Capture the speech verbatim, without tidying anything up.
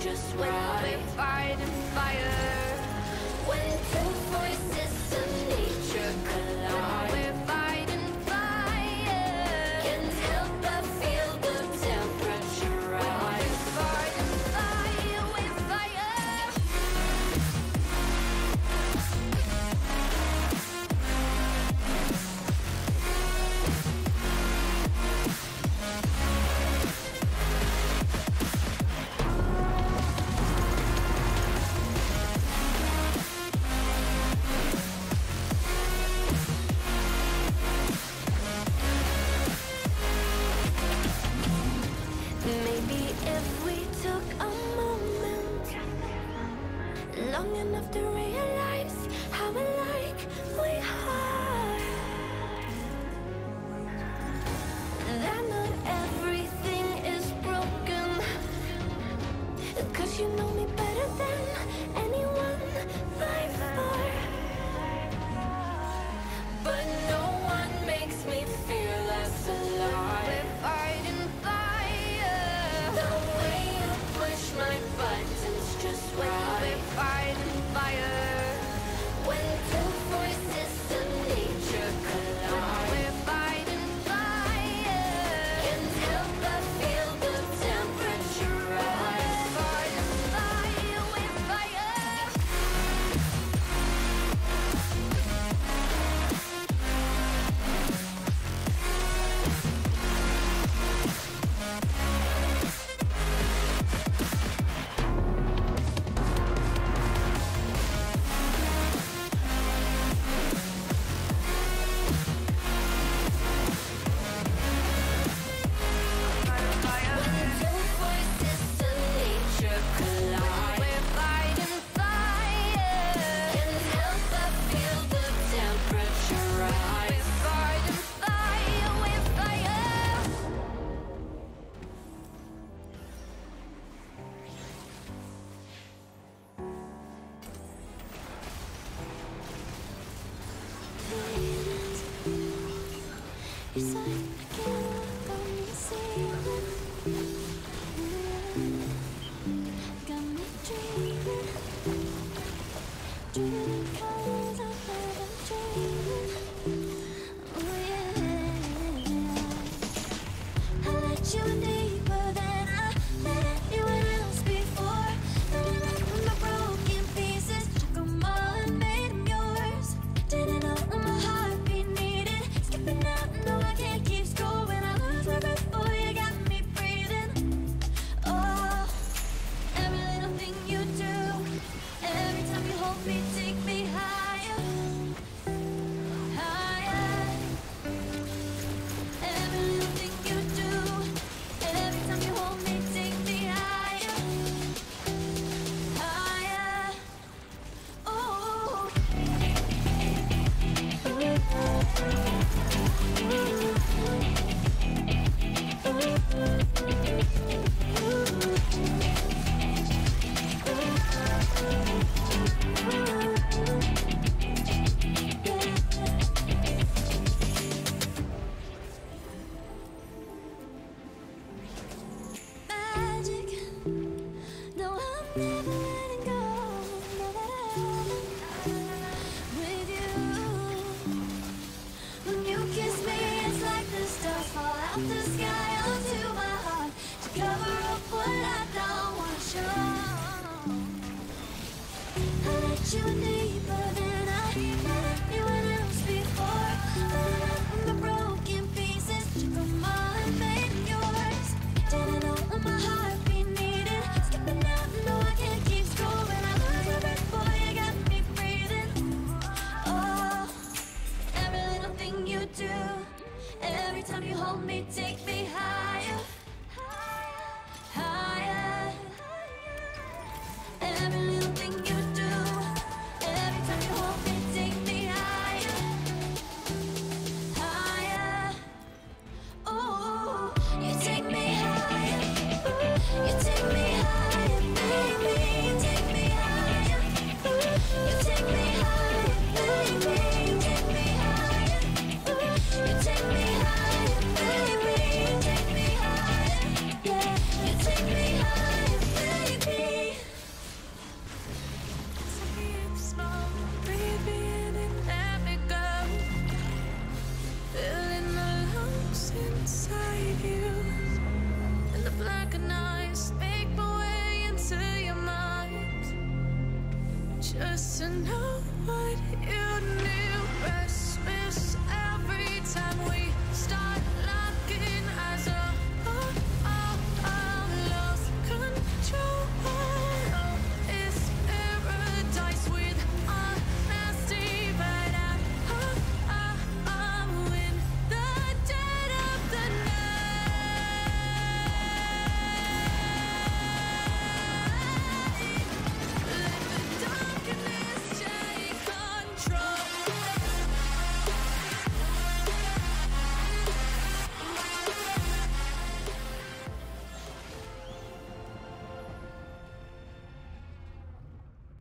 Just when we're fighting fire. Just to know what you knew best.